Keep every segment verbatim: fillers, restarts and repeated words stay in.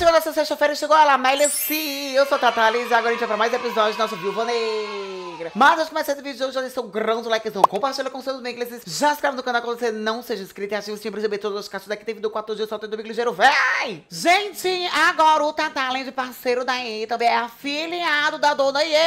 chegou nessa sexta-feira, chegou a La Melici. Eu sou a Thales e agora a gente vai pra mais episódios do nosso Viúva Negra. Mas antes de começar esse vídeo de hoje, já deixa um grande likezão, compartilha com seus amigos, já se inscreve no canal caso você não seja inscrito e ativa o sininho pra receber todas as caixas daqui. Teve do quatro dias, só tem domingo ligeiro, véi! Gente, agora o Thales, parceiro da E A, também é afiliado da dona E A.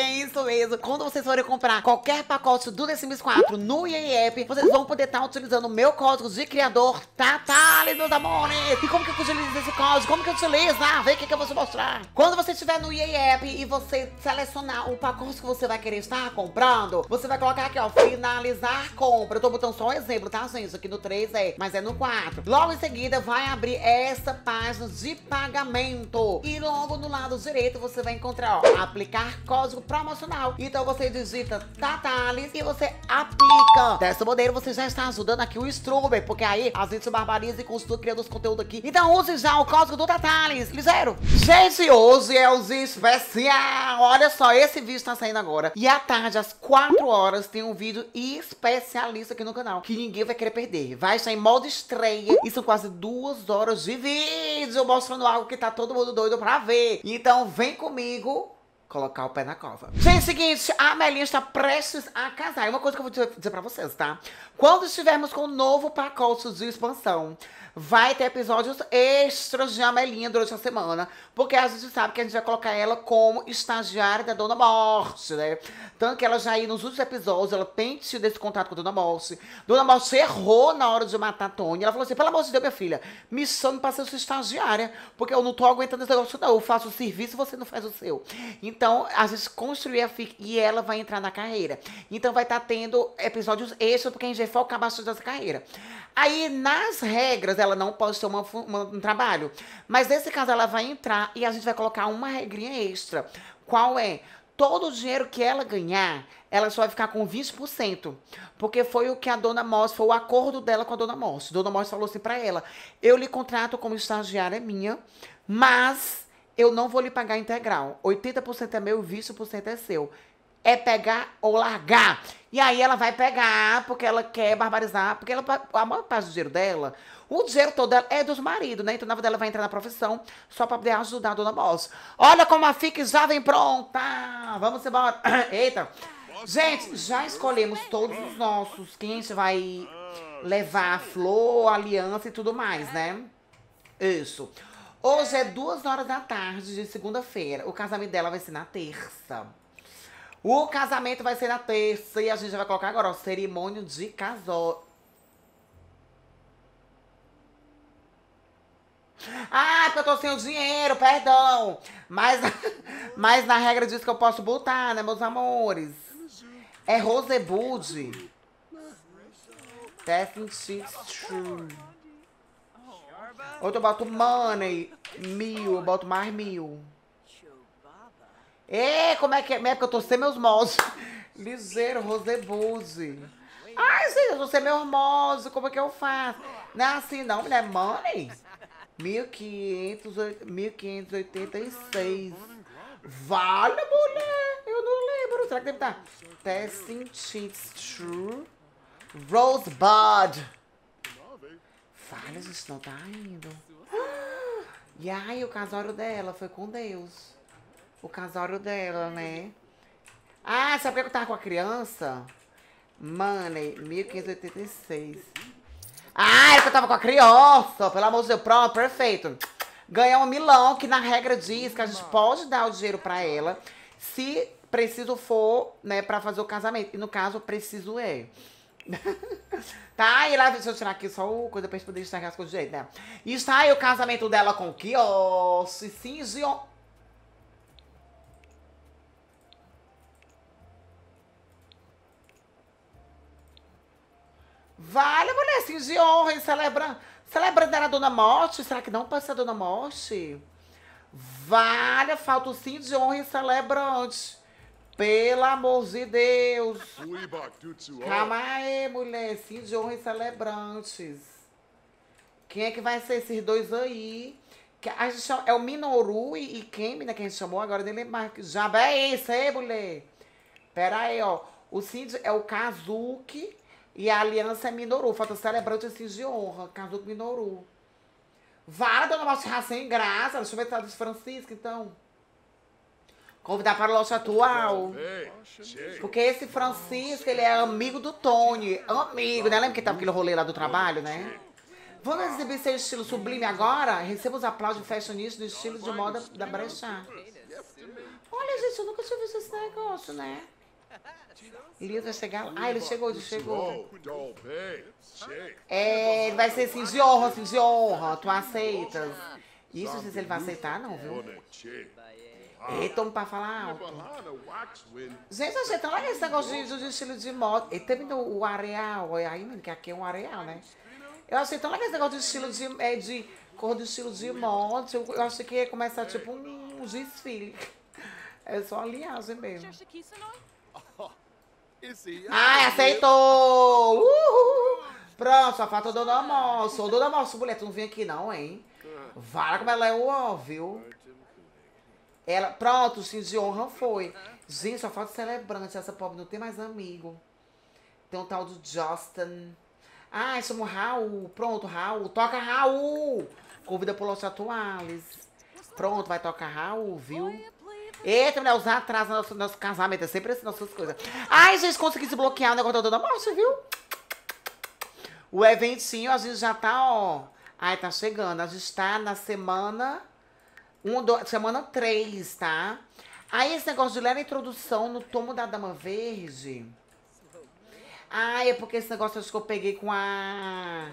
É isso mesmo. Quando vocês forem comprar qualquer pacote do The Sims quatro no E A App, vocês vão poder estar utilizando o meu código de criador, Thales, meus amores. E como que eu utilizo esse código? Como que eu utilizo? Ah, vem o que, que eu vou te mostrar. Quando você estiver no E A App e você selecionar o pacote que você vai querer estar comprando, você vai colocar aqui, ó, finalizar compra. Eu tô botando só um exemplo, tá, gente? Isso aqui no três é, mas é no quatro. Logo em seguida, vai abrir essa página de pagamento. E logo no lado direito, você vai encontrar, ó, aplicar código promocional. Então você digita Thales e você aplica. Dessa maneira, você já está ajudando aqui o Struber, porque aí a gente se barbariza e continua criando os conteúdos aqui. Então use já o código do Thales, ligeiro. Gente, hoje é os especial. Olha só, esse vídeo tá saindo agora. E à tarde, às quatro horas, tem um vídeo especialista aqui no canal, que ninguém vai querer perder. Vai estar em modo estreia. E são quase duas horas de vídeo, mostrando algo que tá todo mundo doido pra ver. Então vem comigo colocar o pé na cova. Gente, é o seguinte, a Melinha está prestes a casar. É uma coisa que eu vou dizer pra vocês, tá? Quando estivermos com um novo pacote de expansão, vai ter episódios extras de a Melinha durante a semana, porque a gente sabe que a gente vai colocar ela como estagiária da Dona Morte, né? Tanto que ela já aí, nos últimos episódios, ela tem tido esse contato com a Dona Morte. Dona Morte errou na hora de matar a Tony. Ela falou assim, pelo amor de Deus, minha filha, me chame pra ser sua estagiária, porque eu não tô aguentando esse negócio, não. Eu faço o serviço e você não faz o seu. Então, Então, a gente construir a F I C e ela vai entrar na carreira. Então, vai estar tá tendo episódios extras, porque a gente vai focar bastante nessa carreira. Aí, nas regras, ela não pode ter uma, uma, um trabalho. Mas, nesse caso, ela vai entrar e a gente vai colocar uma regrinha extra. Qual é? Todo o dinheiro que ela ganhar, ela só vai ficar com vinte por cento. Porque foi o que a Dona Morte, foi o acordo dela com a Dona Morte. A Dona Morte falou assim pra ela, eu lhe contrato como estagiária minha, mas eu não vou lhe pagar integral. oitenta por cento é meu, vinte por cento é seu. É pegar ou largar. E aí ela vai pegar, porque ela quer barbarizar, porque ela, a maior parte do dinheiro dela, o dinheiro todo dela é dos maridos, né? Então, na verdade, ela vai entrar na profissão só pra poder ajudar a Dona Boss. Olha como a F I C já vem pronta! Vamos embora. Eita. Gente, já escolhemos todos os nossos, quem a gente vai levar, a flor, a aliança e tudo mais, né? Isso. Hoje é duas horas da tarde de segunda-feira. O casamento dela vai ser na terça. O casamento vai ser na terça. E a gente vai colocar agora, ó, cerimônia de casório. Ah, porque eu tô sem o dinheiro, perdão. Mas, mas na regra diz que eu posso botar, né, meus amores? É Rosebud. Testing True. Outro eu boto money, mil, eu boto mais mil. Ê, como é que é? É porque eu tô sem meus moldes. Ligeiro, Rosebuse. Ai, gente, eu tô sem meus moldes, como é que eu faço? Não é assim não, não é money? mil quinhentos e oitenta e seis. Vale, mulher! Eu não lembro, será que deve estar? Testing Cheats True. Rosebud. Fala, gente, não tá indo. Ah, e aí, o casório dela foi com Deus. O casório dela, né? Ah, sabe por que eu tava com a criança? Money, mil quinhentos e oitenta e seis. Ah, é que eu tava com a criança. Pelo amor de Deus, pronto, perfeito. Ganhou um milão, que na regra diz que a gente pode dar o dinheiro pra ela se preciso for, né, pra fazer o casamento. E no caso, preciso é. Tá, e lá, deixa eu tirar aqui só o coisa pra gente poder destacar as coisas direito, né? E está aí o casamento dela com o Kiosh, Cintia. Vale, mulher, Cintia, honra, celebra. Celebrando era a Dona Morte? Será que não pode ser a Dona Morte? Vale, falta o sim de honra e celebrante. Pelo amor de Deus. Calma aí, mulher. Sim, de honra e celebrantes. Quem é que vai ser esses dois aí? A gente chama, é o Minoru e Ikemi, né, que a gente chamou agora dele. Já é isso aí, mulher. Pera aí, ó. O Cindy é o Kazuki e a aliança é Minoru. Falta celebrante e sim de honra. Kazuki Minoru. Vá, dona Morte, sem graça. Deixa eu ver se tá do Francisco, então. Convidar para o nosso atual. Porque esse Francisco, ele é amigo do Tony. Amigo, né? Lembra que tava aquele rolê lá do trabalho, né? Vamos exibir seu estilo sublime agora? Receba os aplausos de fashionista do estilo de moda da brechá. Olha, gente, eu nunca tinha visto esse negócio, né? Elias vai chegar. Ah, ele chegou, ele chegou. É, ele vai ser assim, de honra, assim, de honra. Tu aceitas? Isso, se ele vai aceitar, não, viu? Eita, homem, pra falar alto. Gente, achei tão legal esse negócio de, de estilo de moda. E também o areal, olha aí, menino, que aqui é um areal, né? Eu achei tão legal esse negócio de estilo de, é, de cor do estilo de moda. Eu, eu achei que ia começar tipo um, um desfile. É só aliagem mesmo. Ai, aceitou! Uhul! Pronto, só falta o Dona Morte. Ô, Dona Morte, mulher, tu não vem aqui não, hein? Vara como ela é o ó, viu? Ela, pronto, o Xin de honra foi. Gente, só falta celebrante. Essa pobre não tem mais amigo. Tem um tal do Justin. Ah, chama o Raul. Pronto, Raul. Toca Raul. Convida pro Los Atuales. Pronto, vai tocar Raul, viu? Eita, mulher, usar atrás no nosso, nosso casamento. É sempre assim, nossas coisas. Ai, gente, consegui desbloquear o negócio da Dona Morte, viu? O eventinho, a gente já tá, ó. Ai, tá chegando. A gente tá na semana... Um, dois, semana três, tá? Aí esse negócio de ler a introdução no tomo da Dama Verde. Ah, é porque esse negócio acho que eu peguei com a...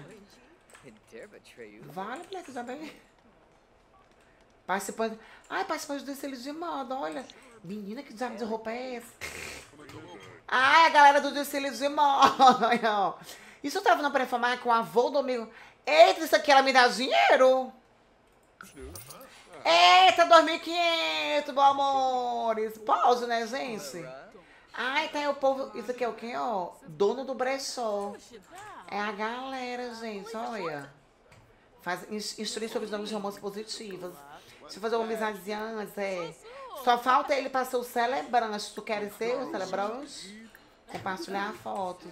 Vale, moleque, já bem. Participante... Ai, participante do desfile de moda, olha. Menina, que diabo de roupa é essa? Ai, a galera do desfile de moda, olha, ó. Isso eu tava no pré-famar com a avô domingo. Eita, isso aqui ela me dá dinheiro? Eita, dois mil e quinhentos, meu amor! Pause, né, gente? Ai, tá aí o povo... Isso aqui é o quê, ó? Dono do brechó. É a galera, gente, olha. Faz, instrui sobre os nomes de romances positivas. Deixa eu fazer uma amizadezinha antes, é. Só falta ele pra ser o celebrante. Tu queres ser o celebrante? Compartilhar fotos.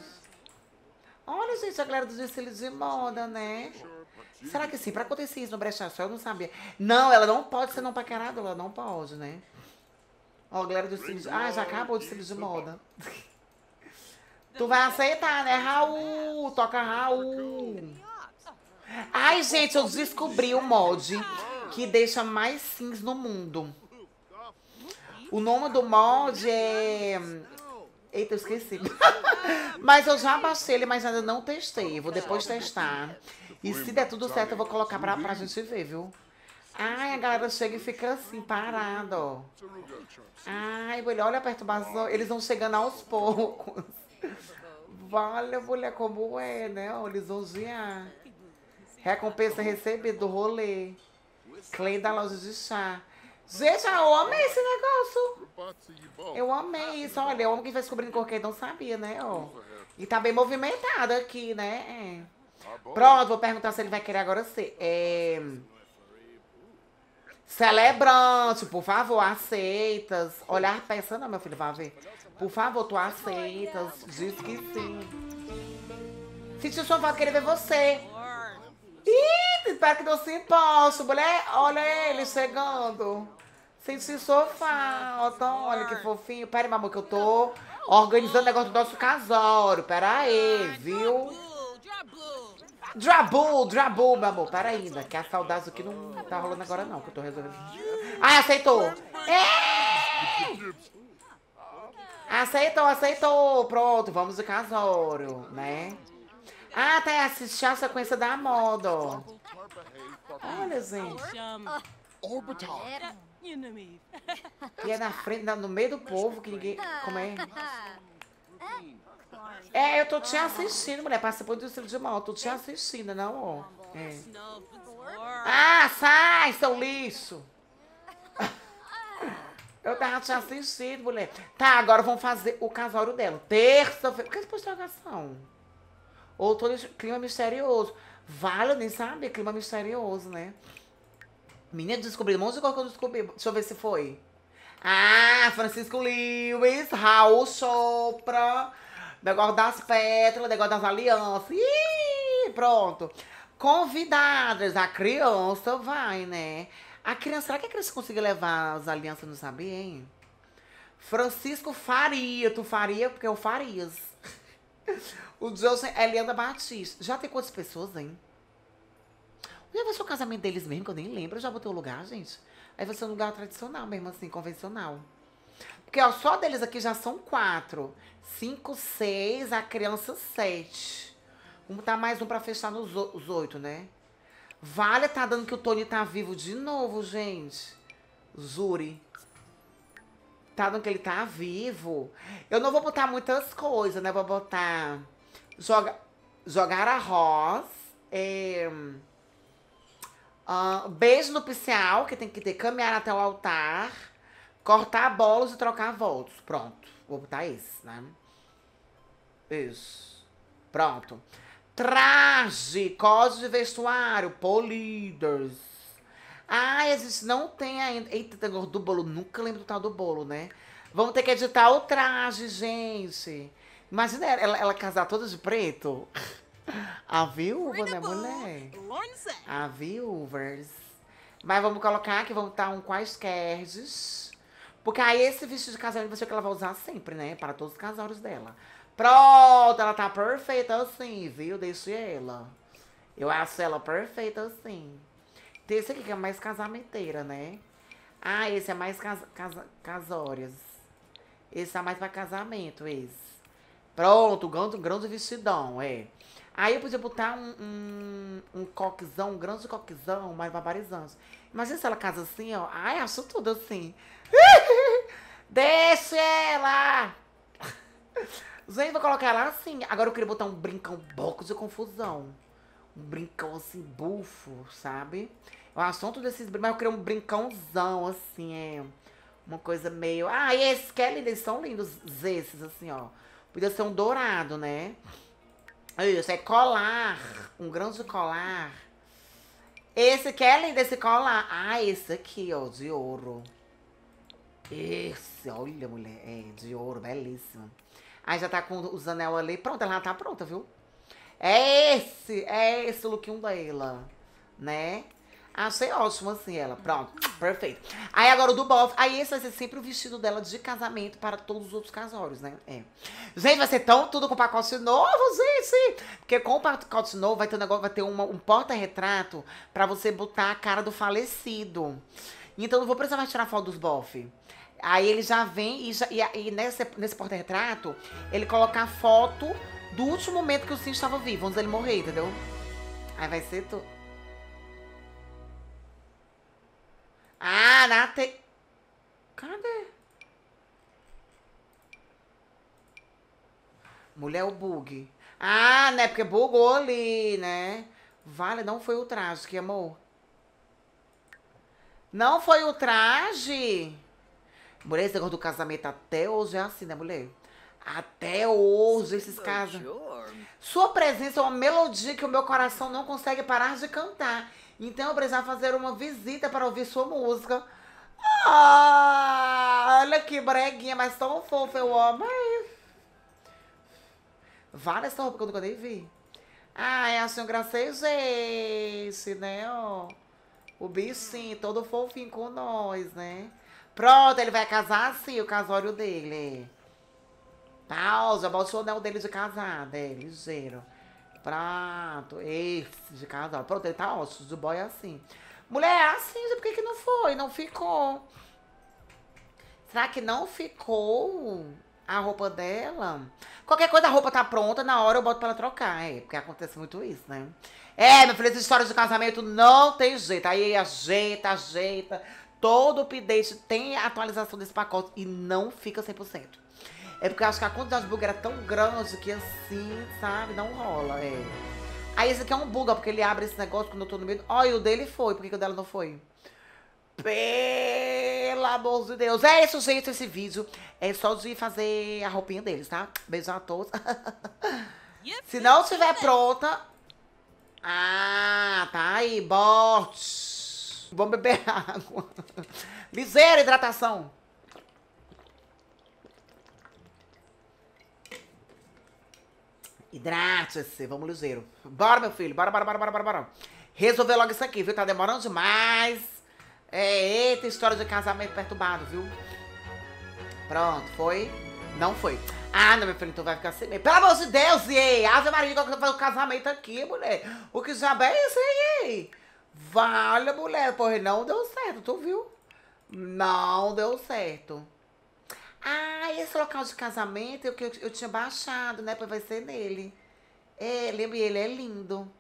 Olha, gente, a galera dos desfiles de moda, né? Será que sim? Pra acontecer isso no brechá só, eu não sabia. Não, ela não pode ser não paquerada, ela não pode, né? Ó, galera do desfile de... Ah, já acabou o desfile de moda. Tu vai aceitar, né, Raul? Toca Raul. Ai, gente, eu descobri o mod que deixa mais sims no mundo. O nome do mod é... Eita, eu esqueci. Mas eu já baixei ele, mas ainda não testei. Vou depois testar. E se der tudo certo, eu vou colocar pra, pra gente ver, viu? Ai, a galera chega e fica assim, parada, ó. Ai, mulher, olha a perturbação. Eles vão chegando aos poucos. Olha, mulher, como é, né? Eles vão girar. Recompensa recebida do rolê. Clean da loja de chá. Gente, eu amei esse negócio. Eu amei isso. Olha, eu amo quem vai descobrindo cor que não sabia, né? Ó. E tá bem movimentado aqui, né? É. Pronto, vou perguntar se ele vai querer agora ser. É... Celebrante, por favor, aceitas. Olhar peça não, meu filho, vai ver. Por favor, tu aceitas. Diz que sim. Sentiu sua voz, querer ver você. Ih, espero que não se imposto, mulher. Olha ele chegando. Senti sofá, ó, então, olha que fofinho. Pera aí, meu amor, que eu tô organizando o negócio do nosso casório. Pera aí, viu? Drabu, drabu, meu amor. Pera aí, ainda, que a saudade do que não tá rolando agora não, que eu tô resolvendo. Ah, aceitou. É! Aceitou, aceitou. Pronto, vamos de casório, né? Ah, tá, assistir a sequência da moda, ó. Olha, gente. Orbital. E é na frente, no meio do povo que ninguém... Como é? É, eu tô te assistindo, mulher. Participou do estilo de mal. Tô te assistindo, não, ó. É. Ah, sai, seu lixo. Eu tava te assistindo, mulher. Tá, agora vamos fazer o casório dela. Terça-feira. Por que essa postergação? Ou todo clima misterioso. Vale, eu nem sabia. Clima misterioso, né? Menina, descobri um monte de coisa que eu descobri. Deixa eu ver se foi. Ah, Francisco Lewis, Raul Chopra, negócio das pétalas, negócio das alianças. Ih, pronto. Convidados, a criança vai, né? A criança, será que a criança conseguiu levar as alianças, não sabia, hein? Francisco faria, tu faria, porque eu farias. O José é Leanda Batista. Já tem quantas pessoas, hein? Já vai ser o casamento deles mesmo, que eu nem lembro. Eu já botei o lugar, gente. Aí vai ser um lugar tradicional mesmo, assim, convencional. Porque, ó, só deles aqui já são quatro. Cinco, seis, a criança, sete. Vamos botar mais um pra fechar nos os oito, né? Vale tá dando que o Tony tá vivo de novo, gente. Zuri. Tá dando que ele tá vivo. Eu não vou botar muitas coisas, né? Vou botar... Joga, jogar arroz. É... Uh, beijo nupcial, que tem que ter, caminhar até o altar, cortar bolos e trocar votos. Pronto, vou botar esse, né? Isso. Pronto. Traje, código de vestuário, polidas. Ai, a gente não tem ainda... Eita, tem o do bolo, nunca lembro do tal do bolo, né? Vamos ter que editar o traje, gente. Imagina ela, ela casar toda de preto. A viúva, né, mulher? A viúvers. Mas vamos colocar aqui, vamos estar um quaisquer. Porque aí esse vestido de casamento vai ser o que ela vai usar sempre, né? Para todos os casórios dela. Pronto, ela tá perfeita assim, viu? Deixa ela. Eu acho ela perfeita assim. Tem esse aqui que é mais casamenteira, né? Ah, esse é mais casa, casa, casórias. Esse é mais pra casamento, esse. Pronto, um grande, um grande vestidão, é. Aí eu podia botar um, um, um coquezão, um grande coquezão, mais barbarizante. Imagina se ela casa assim, ó. Ai, acho tudo assim. Deixa ela! Gente, vou colocar ela assim. Agora eu queria botar um brincão, um boco de confusão. Um brincão assim, bufo, sabe? O assunto desses brincos, mas eu queria um brincãozão, assim, é. Uma coisa meio... Ah, e esses que é lindo, eles são lindos, esses, assim, ó. Podia ser um dourado, né? Isso, é colar. Um grande colar. Esse aqui é lindo, esse colar. Ah, esse aqui, ó, de ouro. Esse, olha, mulher. É, de ouro, belíssimo. Aí já tá com os anel ali. Pronto, ela tá pronta, viu? É esse, é esse o lookinho dela, né? Achei ótimo, assim, ela. Pronto, perfeito. Aí agora o do Boff. Aí esse vai ser sempre o vestido dela de casamento para todos os outros casórios, né? É. Gente, vai ser tão tudo com pacote novo, gente! Porque com o pacote novo vai ter um negócio, vai ter uma, um porta-retrato pra você botar a cara do falecido. Então não vou precisar mais tirar foto dos Boff. Aí ele já vem e, já, e, e nesse, nesse porta-retrato, ele coloca a foto do último momento que o Cintia estava vivo, antes dele morrer, entendeu? Aí vai ser tudo. Ah, na te... Cadê? Mulher, o bug. Ah, né? Porque bugou ali, né? Vale, não foi o traje que amor. Não foi o traje? Mulher, esse negócio do casamento até hoje é assim, né, mulher? Até hoje esses casos. Sua presença é uma melodia que o meu coração não consegue parar de cantar. Então eu precisava fazer uma visita para ouvir sua música. Ah, olha que breguinha, mas tão fofa, eu amo. Várias roupas que eu nunca nem vi. Ah, é assim, um gracejante, né? Ó. O bichinho, todo fofinho com nós, né? Pronto, ele vai casar assim, o casório dele. Pausa, bota o anel dele de casada, é ligeiro. Prato, esse de casal. Pronto, ele tá ótimo, de boy é assim. Mulher, assim, por que que não foi? Não ficou. Será que não ficou a roupa dela? Qualquer coisa, a roupa tá pronta, na hora eu boto pra ela trocar, é. Porque acontece muito isso, né? É, meu filho, essas histórias de casamento não tem jeito. Aí ajeita, ajeita. Todo update tem atualização desse pacote e não fica cem por cento. É porque eu acho que a quantidade de bug era tão grande que assim, sabe? Não rola, é. Aí esse aqui é um bug, ó, porque ele abre esse negócio quando eu tô no meio. Olha, o dele foi. Por que que o dela não foi? Pelo amor de Deus. É isso, gente. Esse vídeo é só de fazer a roupinha deles, tá? Beijo a todos. Se não estiver pronta... Ah, tá aí. Bote. Vamos beber água. Ligeira hidratação. Hidrate-se, vamos ligeiro. Bora, meu filho, bora, bora, bora, bora, bora, bora. Resolver logo isso aqui, viu? Tá demorando demais. É, eita, história de casamento perturbado, viu? Pronto, foi? Não foi. Ah, não, meu filho, então vai ficar assim mesmo. Pelo amor de Deus, ei! Ave Maria, qual que vai o casamento aqui, mulher? O que já é isso aí? Vale, mulher, porra, não deu certo, tu viu? Não deu certo. Ah, esse local de casamento eu, eu, eu tinha baixado, né? Pois vai ser nele. É, lembrei, ele é lindo.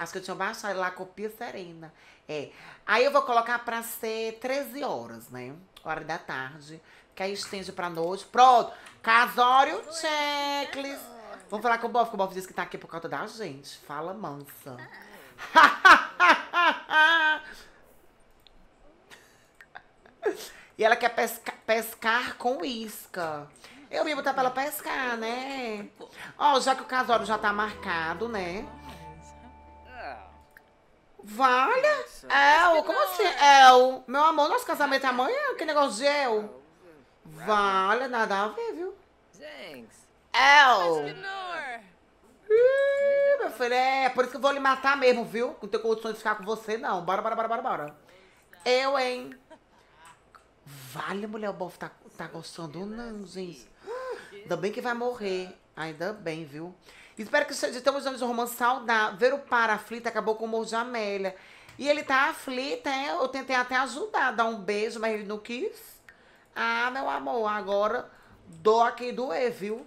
Acho que eu tinha baixado lá, Copia Serena. É. Aí eu vou colocar pra ser treze horas, né? Hora da tarde. Que aí estende pra noite. Pronto. Casório, checklist. Vamos falar com o Boff, que o Boff disse que tá aqui por causa da gente. Fala mansa. E ela quer pesca, pescar com isca. Eu ia botar pra ela pescar, né? Ó, oh, já que o casório já tá marcado, né? Vale? El? Como assim? El? Meu amor, nosso casamento é amanhã? Que negócio de El? Vale, nada a ver, viu? El! Ih, meu filho, é por isso que eu vou lhe matar mesmo, viu? Não tenho condições de ficar com você, não. Bora, bora, bora, bora, bora. Eu, hein? Vale, mulher, o Boff tá, tá gostando não, gente. Ainda bem que vai morrer. Ainda bem, viu? Espero que seja ter uns anos de romance saudável. Ver o par aflita acabou com o amor de Amélia. E ele tá aflita, é? Eu tentei até ajudar, dar um beijo, mas ele não quis. Ah, meu amor, agora dou aqui doer, viu?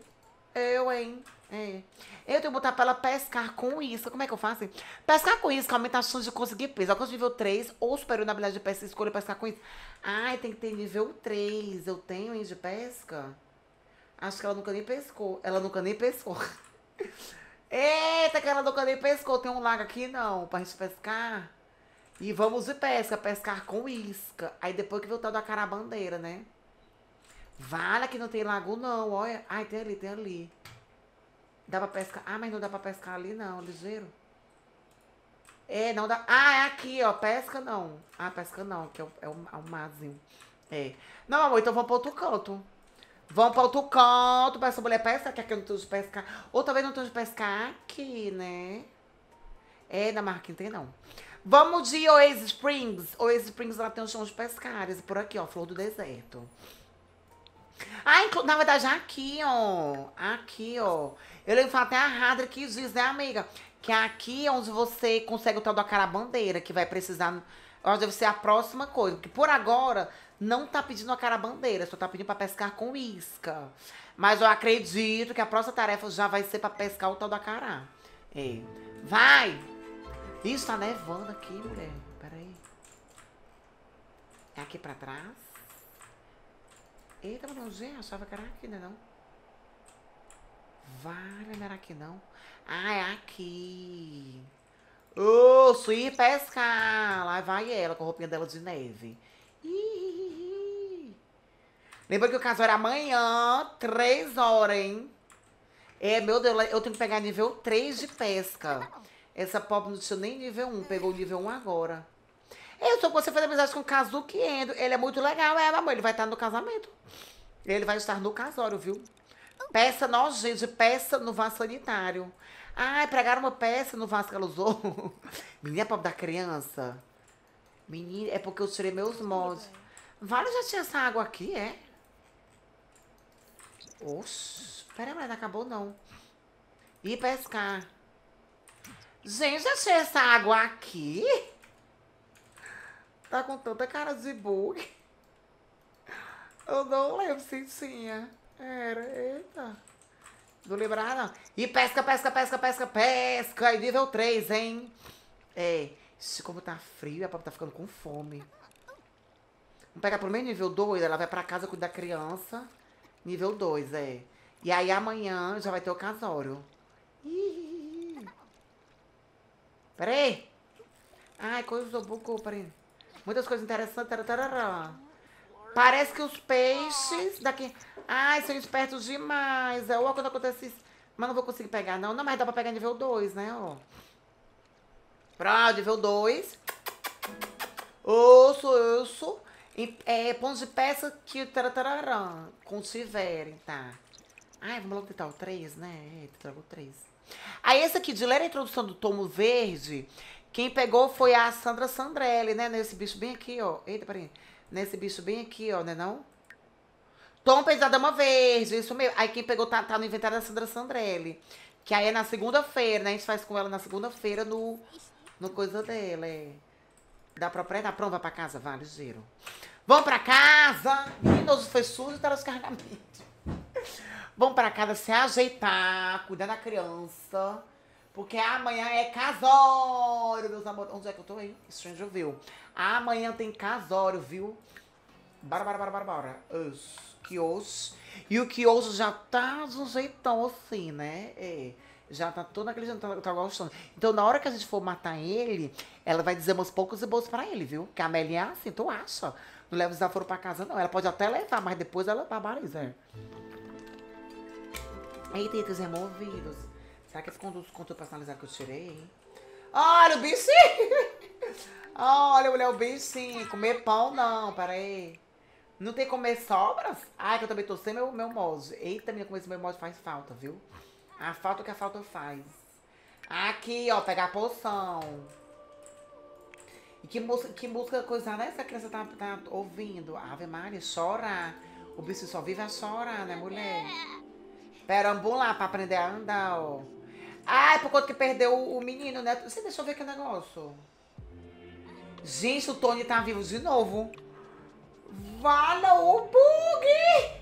Eu, hein? É. Eu tenho que botar pra ela pescar com isca. Como é que eu faço? Pescar com isca aumenta a chance de conseguir peso. Ela consegue nível três ou superior na habilidade de pesca. Escolha pescar com isca. Ai, tem que ter nível três. Eu tenho, hein, de pesca? Acho que ela nunca nem pescou. Ela nunca nem pescou. Eita, que ela nunca nem pescou. Tem um lago aqui, não, pra gente pescar. E vamos de pesca. Pescar com isca. Aí depois que vem o tal da carabandeira, né? Vale que não tem lago, não. Olha. Ai, tem ali, tem ali. Dá pra pescar. Ah, mas não dá pra pescar ali, não. Ligeiro. É, não dá. Ah, é aqui, ó. Pesca não. Ah, pesca não. Que é o, é o, é o marzinho. É. Não, amor, então vamos pra outro canto. Vamos pra outro canto pra essa mulher pescar. Que aqui eu não tenho de pescar. Ou talvez não tenho de pescar aqui, né? É, na marquinha tem não. Vamos de Oasis Springs. Oasis Springs, lá tem um chão de pescares. Por aqui, ó. Flor do deserto. Ah, na verdade, aqui, ó. Aqui, ó. Eu lembro até a Hadrick que diz, né, amiga? Que aqui é onde você consegue o tal da carabandeira, que vai precisar... Eu acho que deve ser a próxima coisa. Porque por agora, não tá pedindo a carabandeira. Só tá pedindo pra pescar com isca. Mas eu acredito que a próxima tarefa já vai ser pra pescar o tal da cará. É. Vai! Isso tá nevando aqui, mulher. Peraí. É aqui pra trás? Eita, mas eu achava que era aqui, né, não? Vale, não era aqui, não. Ah, é aqui. Ô, suí pescar. Lá vai ela com a roupinha dela de neve. Ih. Lembra que o casal era amanhã, três horas, hein? É, meu Deus, eu tenho que pegar nível três de pesca. Essa pobre não tinha nem nível um, pegou o nível um agora. Eu sou com você fazer amizade com o Kazuki Endo. Ele é muito legal, é, amor. Ele vai estar no casamento. Ele vai estar no casório, viu? Peça nojenta, peça no vaso sanitário. Ai, pregaram uma peça no vaso que ela usou. Menina pobre da criança. Menina, é porque eu tirei meus moldes. Vale, já tinha essa água aqui, é? Oxi. Peraí, mas não acabou, não. E pescar. Gente, já tinha essa água aqui? Tá com tanta cara de bug. Eu não lembro, Cintinha. Era, eita. Não lembrar, não. E pesca, pesca, pesca, pesca, pesca. E nível três, hein? É. Ixi, como tá frio, a papai tá ficando com fome. Vamos pegar pelo menos nível dois. Ela vai pra casa cuidar da criança. Nível dois, é. E aí amanhã já vai ter o casório. Ih. Peraí. Ai, coisa do buco, peraí. Muitas coisas interessantes. Tararara. Parece que os peixes daqui... Ai, são espertos demais. É, ó, quando acontece isso. Mas não vou conseguir pegar, não. Não, mas dá pra pegar nível dois, né, ó. Pronto, nível dois. Osso, osso. E, é, pontos de peça que... Tararara, contiverem, tá. Ai, vamos logo tentar o três, né? Eita, trago o três. Aí esse aqui, de ler a introdução do tomo verde, quem pegou foi a Sandra Sandrelli, né? Nesse bicho bem aqui, ó. Eita, peraí. Nesse bicho bem aqui, ó, né não? Tom Pes da Dama Verde, isso mesmo. Aí quem pegou tá, tá no inventário da Sandra Sandrelli. Que aí é na segunda-feira, né? A gente faz com ela na segunda-feira no, no coisa dela, é. Da propriedade. Pronto, vai pra casa, vai, ligeiro. Vamos pra casa! Meninos, foi sujo e tá nos carregamentos. Vamos pra casa se ajeitar, cuidar da criança. Porque amanhã é casório, meus amores. Onde é que eu tô aí? Strangeville. Amanhã tem casório, viu? Bora, bora, bora, bora, bora. Os Kiosh. E o Kiosh já tá de um jeitão assim, né? É. Já tá todo aquele jantar, tá gostando. Então, na hora que a gente for matar ele, ela vai dizer umas poucos e boas pra ele, viu? Que a Melinha é assim, tu acha? Não leva o desaforo pra casa, não. Ela pode até levar, mas depois ela barbariza. Eita, eita, os removidos. Será que esse conteúdo personalizado que eu tirei? Olha o bichinho! Olha, mulher, o bichinho. Comer pão, não, peraí. Não tem comer sobras? Ai, que eu também tô sem meu, meu molde. Eita, minha, comer esse meu molde faz falta, viu? A falta que a falta faz. Aqui, ó, pegar a poção. E que música, que música coisa, né? Essa criança tá, tá ouvindo. Ave Maria, chora. O bicho só vive a chorar, né, mulher? Perambular pra aprender a andar, ó. Ai, por conta que perdeu o, o menino, né? Você deixa eu ver que negócio. Gente, o Tony tá vivo de novo. Vala o bug!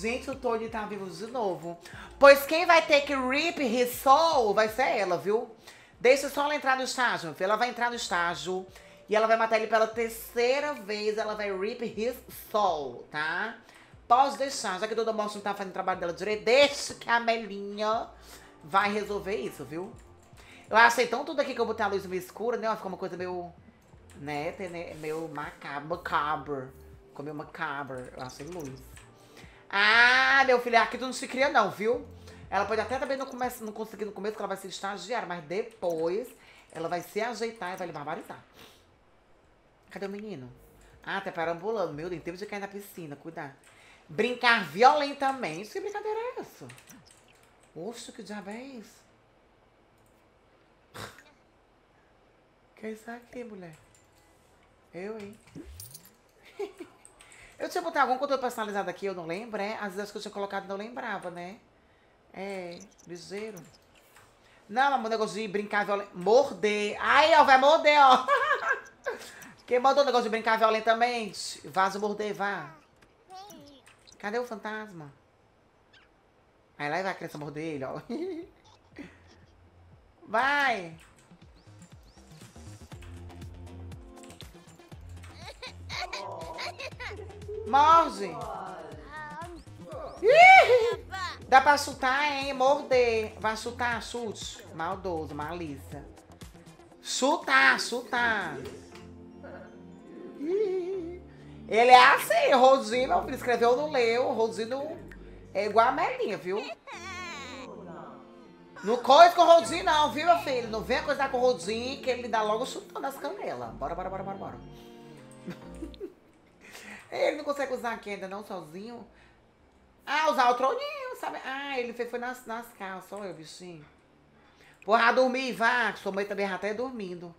Gente, o Tony tá vivo de novo. Pois quem vai ter que rip his soul vai ser ela, viu? Deixa só ela entrar no estágio. Ela vai entrar no estágio e ela vai matar ele pela terceira vez. Ela vai rip his soul, tá? Pode deixar. Já que o Dodô Mostra não tá fazendo o trabalho dela direito, deixa que a Melinha vai resolver isso, viu? Eu achei tão tudo aqui que eu botei a luz meio escura, né? Ficou uma coisa meio... né? Meio macabro. Macabro. Ficou meio macabro. Eu achei luz. Ah, meu filho, aqui tu não se cria não, viu? Ela pode até também não, começa, não conseguir no começo, porque ela vai ser estagiária, mas depois ela vai se ajeitar e vai lhe barbarizar. Cadê o menino? Ah, tá perambulando, meu Deus, tem tempo de cair na piscina, cuidado. Brincar violentamente, que brincadeira é essa? Oxe, que diabo é isso? Que é isso aqui, mulher? Eu, hein? Eu tinha botado algum conteúdo personalizado aqui, eu não lembro, é? Às vezes que eu tinha colocado não lembrava, né? É, ligeiro. Não, mas o negócio de brincar violento. Morder. Aí, ó, vai morder, ó. Quem mandou o negócio de brincar violentamente? Vaso morder, vá. Cadê o fantasma? Aí lá vai a criança morder ele, ó. Vai. Morde! Ih! Dá pra chutar, hein? Morder. Vai chutar, chute. Maldoso, malícia. Chutar, chutar. Ih! Ele é assim, Rodinho, meu filho, escreveu, não leu. Rodinho é igual a Melinha, viu? Não coisa com o Rodinho não, viu, meu filho? Não venha coisar com o Rodinho, que ele dá logo chutando as canelas. Bora, bora, bora, bora, bora. Ele não consegue usar aqui ainda não, sozinho. Ah, usar o troninho, sabe? Ah, ele foi nas, nas calças, olha o bichinho. Porra, dormir, vá. Sua mãe também já tá dormindo.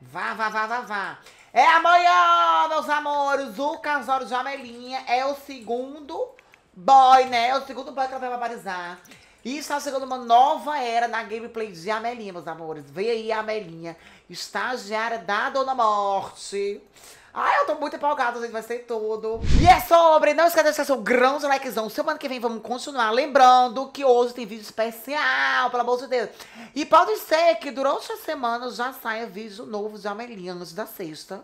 Vá, vá, vá, vá, vá. É amanhã, meus amores. O casório de Amelinha é o segundo boy, né? É o segundo boy que ela vai barbarizar. E está chegando uma nova era na gameplay de Amelinha, meus amores. Vem aí a Amelinha, estagiária da Dona Morte. Ai, eu tô muito empolgada, gente, vai ser tudo. E é sobre, não esquece de deixar seu grande likezão. Semana que vem vamos continuar. Lembrando que hoje tem vídeo especial, pelo amor de Deus. E pode ser que durante a semana já saia vídeo novo de Amelinha, antes da sexta.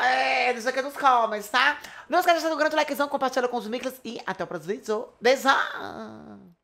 É, deixa aqui nos comments, tá? Não esquece de deixar seu grande likezão, compartilha com os amigos e até o próximo vídeo. Beijão!